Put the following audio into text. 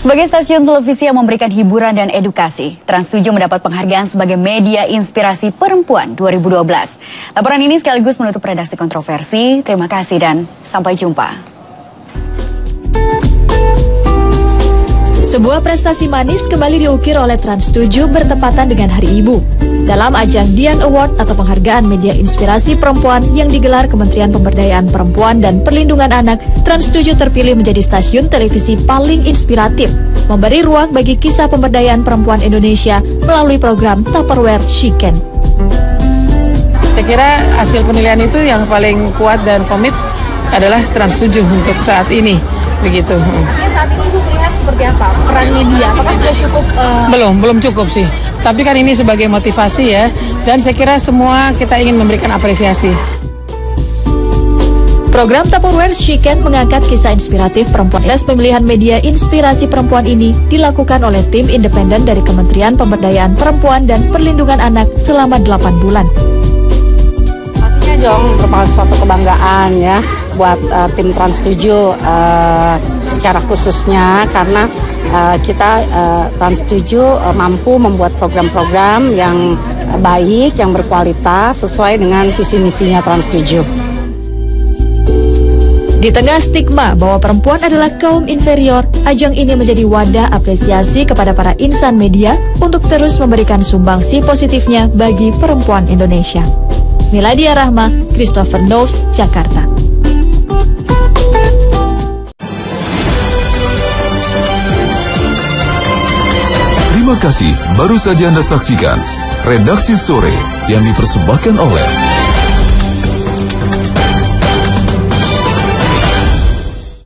Sebagai stasiun televisi yang memberikan hiburan dan edukasi, Trans7 mendapat penghargaan sebagai media inspirasi perempuan 2012. Laporan ini sekaligus menutup redaksi kontroversi. Terima kasih dan sampai jumpa. Sebuah prestasi manis kembali diukir oleh Trans7 bertepatan dengan Hari Ibu. Dalam ajang Dian Award atau penghargaan media inspirasi perempuan yang digelar Kementerian Pemberdayaan Perempuan dan Perlindungan Anak, Trans7 terpilih menjadi stasiun televisi paling inspiratif, memberi ruang bagi kisah pemberdayaan perempuan Indonesia melalui program Tupperware She Can. Saya kira hasil penilaian itu yang paling kuat dan komit adalah Trans7 untuk saat ini. Begitu. Saat ini Ibu melihat seperti apa peran media? Apakah sudah cukup? Belum cukup sih. Tapi kan ini sebagai motivasi ya. Dan saya kira semua kita ingin memberikan apresiasi. Program Tupperware She Can mengangkat kisah inspiratif perempuan. Tes pemilihan media inspirasi perempuan ini dilakukan oleh tim independen dari Kementerian Pemberdayaan Perempuan dan Perlindungan Anak selama 8 bulan. Jong merupakan suatu kebanggaan ya buat tim Trans7 secara khususnya karena kita Trans7 mampu membuat program-program yang baik, yang berkualitas sesuai dengan visi misinya Trans7. Di tengah stigma bahwa perempuan adalah kaum inferior, ajang ini menjadi wadah apresiasi kepada para insan media untuk terus memberikan sumbangsi positifnya bagi perempuan Indonesia. Miladia Rahma, Christopher Nose, Jakarta. Terima kasih, baru saja Anda saksikan Redaksi Sore yang dipersembahkan oleh